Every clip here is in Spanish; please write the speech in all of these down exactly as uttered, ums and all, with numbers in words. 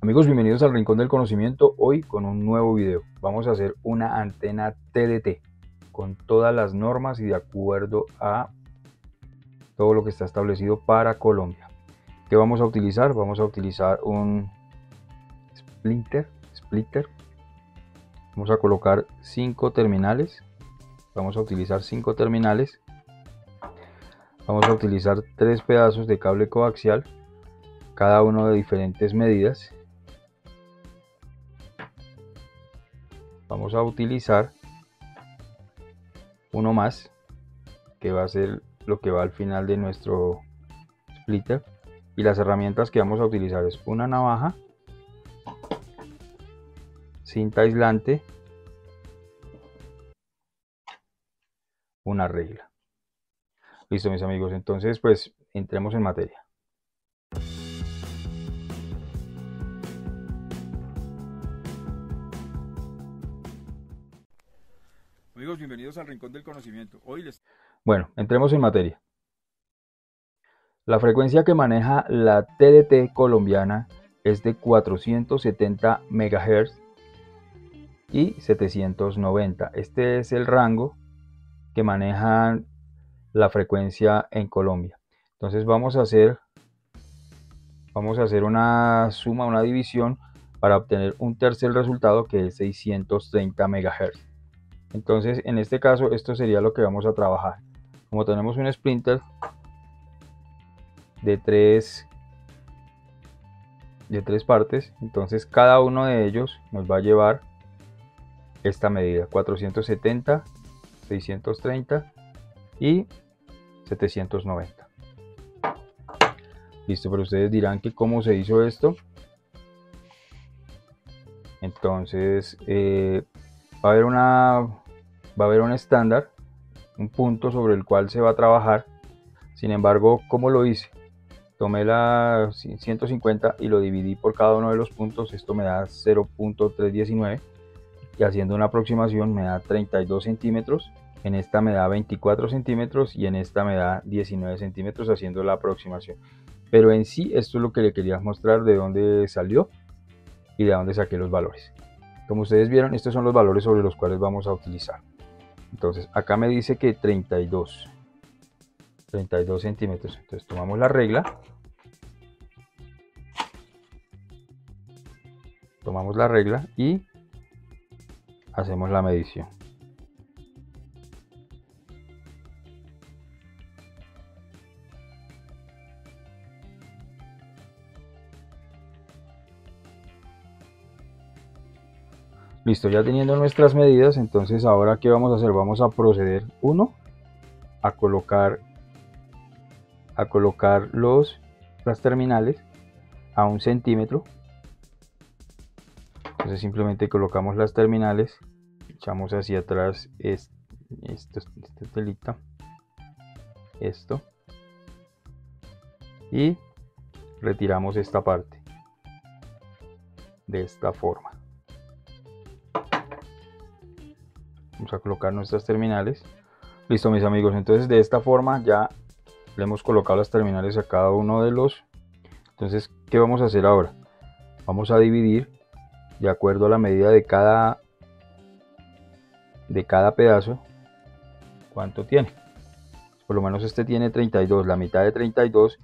Amigos, bienvenidos al Rincón del Conocimiento, hoy con un nuevo video. Vamos a hacer una antena T D T con todas las normas y de acuerdo a todo lo que está establecido para Colombia. ¿Qué vamos a utilizar? Vamos a utilizar un splitter, splitter. Vamos a colocar cinco terminales. Vamos a utilizar cinco terminales. Vamos a utilizar tres pedazos de cable coaxial, cada uno de diferentes medidas. Vamos a utilizar uno más, que va a ser lo que va al final de nuestro splitter, y las herramientas que vamos a utilizar es una navaja, cinta aislante, una regla. Listo, mis amigos, entonces pues entremos en materia. Amigos, bienvenidos al Rincón del Conocimiento. Hoy les... Bueno, entremos en materia. La frecuencia que maneja la T D T colombiana es de cuatrocientos setenta megahercios y setecientos noventa. Este es el rango que manejan la frecuencia en Colombia. Entonces vamos a hacer vamos a hacer una suma, una división para obtener un tercer resultado, que es seiscientos treinta megahercios. Entonces en este caso esto sería lo que vamos a trabajar. Como tenemos un splitter de tres de tres partes, entonces cada uno de ellos nos va a llevar esta medida: cuatrocientos setenta, seiscientos treinta y setecientos noventa. Listo, pero ustedes dirán que cómo se hizo esto. Entonces eh, va a haber una va a haber un estándar, un punto sobre el cual se va a trabajar. Sin embargo, ¿cómo lo hice? Tomé la ciento cincuenta y lo dividí por cada uno de los puntos. Esto me da cero punto trescientos diecinueve, y haciendo una aproximación me da treinta y dos centímetros. En esta me da veinticuatro centímetros y en esta me da diecinueve centímetros, haciendo la aproximación. Pero en sí, esto es lo que le quería mostrar, de dónde salió y de dónde saqué los valores. Como ustedes vieron, estos son los valores sobre los cuales vamos a utilizar. Entonces acá me dice que treinta y dos centímetros. Entonces tomamos la regla tomamos la regla y hacemos la medición. Listo, ya teniendo nuestras medidas, entonces ahora ¿qué vamos a hacer? Vamos a proceder, uno, a colocar a colocar los las terminales a un centímetro. Entonces simplemente colocamos las terminales, echamos hacia atrás este, este, esta telita, esto, y retiramos esta parte de esta forma. Vamos a colocar nuestras terminales. Listo, mis amigos, entonces de esta forma ya le hemos colocado las terminales a cada uno de los. Entonces, ¿qué vamos a hacer ahora? Vamos a dividir de acuerdo a la medida de cada de cada pedazo. ¿Cuánto tiene? Por lo menos este tiene treinta y dos, la mitad de treinta y dos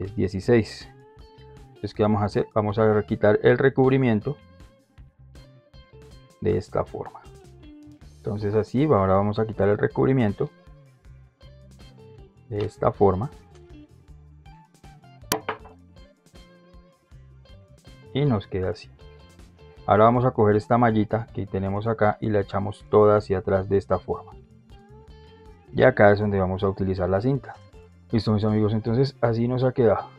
es dieciséis. Entonces, ¿qué vamos a hacer? Vamos a quitar el recubrimiento de esta forma. Entonces así, ahora vamos a quitar el recubrimiento de esta forma y nos queda así. Ahora vamos a coger esta mallita que tenemos acá y la echamos toda hacia atrás de esta forma, y acá es donde vamos a utilizar la cinta. Listo, mis amigos, entonces así nos ha quedado,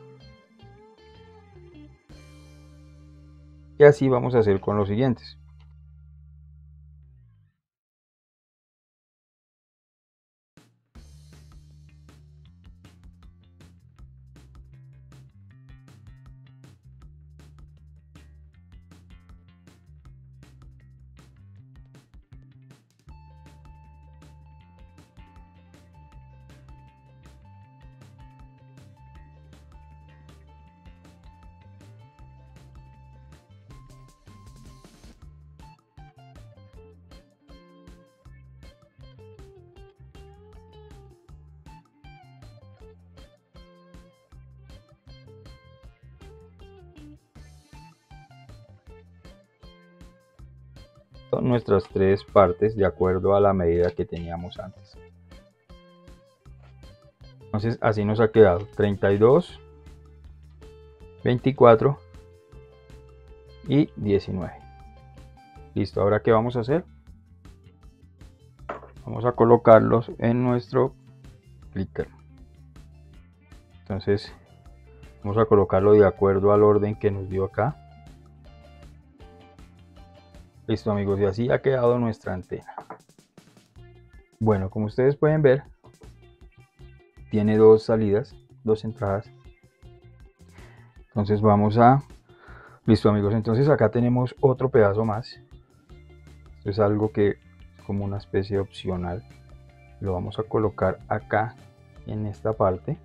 y así vamos a hacer con los siguientes. esto nuestras tres partes de acuerdo a la medida que teníamos antes. Entonces así nos ha quedado treinta y dos, veinticuatro y diecinueve. Listo, ahora ¿qué vamos a hacer? Vamos a colocarlos en nuestro clicker. Entonces vamos a colocarlo de acuerdo al orden que nos dio acá. Listo amigos, y así ha quedado nuestra antena. Bueno, como ustedes pueden ver, tiene dos salidas, dos entradas. Entonces vamos a... Listo amigos, entonces acá tenemos otro pedazo más. Esto es algo que es como una especie opcional. Lo vamos a colocar acá en esta parte.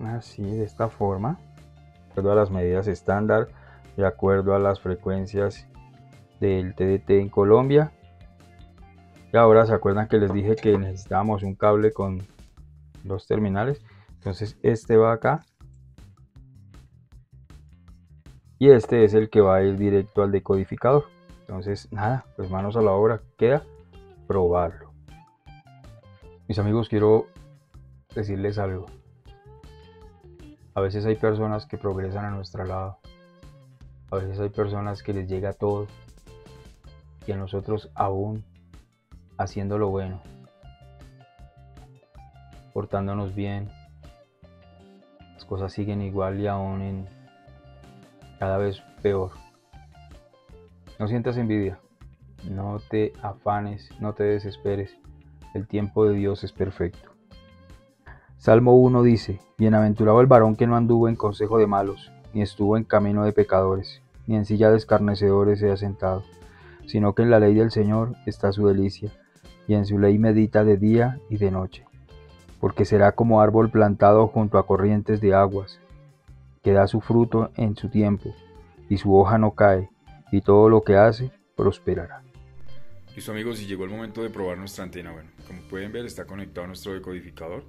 Así, de esta forma. De acuerdo a las medidas estándar, de acuerdo a las frecuencias del T D T en Colombia. Y ahora se acuerdan que les dije que necesitábamos un cable con dos terminales. Entonces este va acá. Y este es el que va a ir directo al decodificador. Entonces nada, pues manos a la obra, queda probarlo. Mis amigos, quiero decirles algo. A veces hay personas que progresan a nuestro lado. A veces hay personas que les llega todo. Y a nosotros aún haciendo lo bueno, portándonos bien, las cosas siguen igual y aún en cada vez peor. No sientas envidia, no te afanes, no te desesperes, el tiempo de Dios es perfecto. Salmo uno dice: bienaventurado el varón que no anduvo en consejo de malos, ni estuvo en camino de pecadores, ni en silla de escarnecedores se ha sentado, sino que en la ley del Señor está su delicia, y en su ley medita de día y de noche. Porque será como árbol plantado junto a corrientes de aguas, que da su fruto en su tiempo, y su hoja no cae, y todo lo que hace prosperará. Listo amigos, y llegó el momento de probar nuestra antena. Bueno, como pueden ver, está conectado a nuestro decodificador.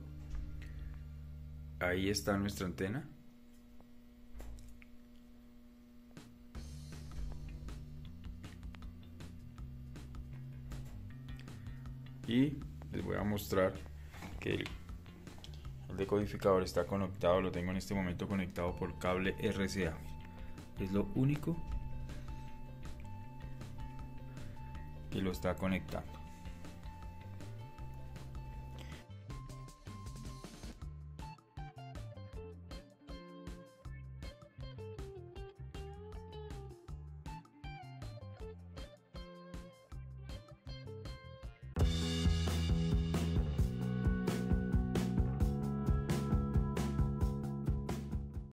Ahí está nuestra antena. Y les voy a mostrar que el, el decodificador está conectado. Lo tengo en este momento conectado por cable R C A. Es lo único que lo está conectando.